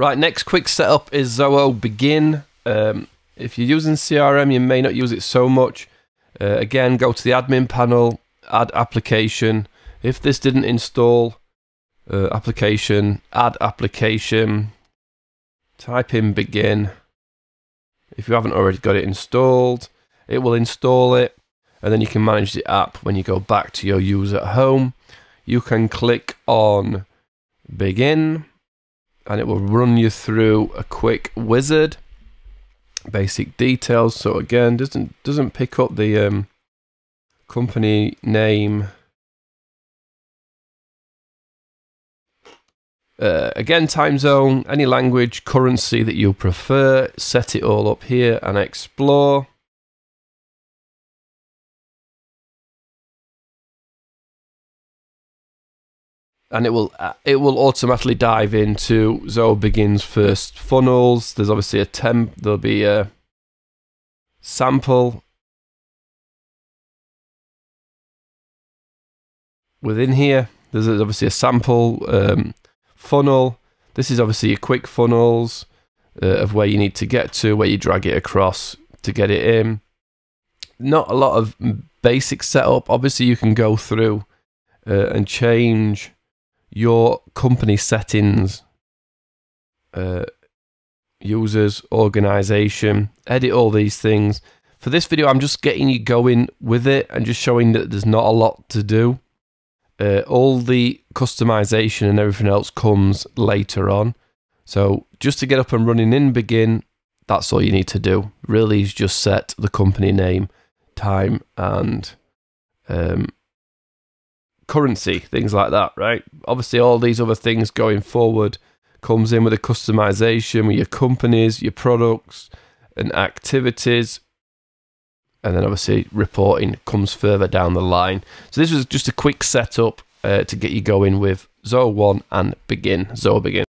Right, next quick setup is Zoho Bigin. If you're using CRM, you may not use it so much. Again, go to the admin panel, add application. If this didn't install, application, add application, type in Bigin. If you haven't already got it installed, it will install it, and then you can manage the app when you go back to your user at home. You can click on Bigin, and it will run you through a quick wizard, basic details. So again, doesn't pick up the company name. Again, time zone, any language, currency that you prefer, set it all up here and explore. And it will automatically dive into Zoho Bigin's first funnels. There's obviously a temp, there'll be a sample within here. There's obviously a sample funnel. This is obviously your quick funnels of where you need to get to, where you drag it across to get it in. Not a lot of basic setup. Obviously, you can go through and change your company settings, users, organization, edit all these things. For this video, I'm just getting you going with it and just showing that there's not a lot to do. All the customization and everything else comes later on. So just to get up and running in Bigin, that's all you need to do. Really is just set the company name, time, and currency, things like that, right? Obviously, all these other things going forward comes in with the customization, with your companies, your products, and activities. And then obviously reporting comes further down the line. So this was just a quick setup to get you going with Zoho One and Bigin.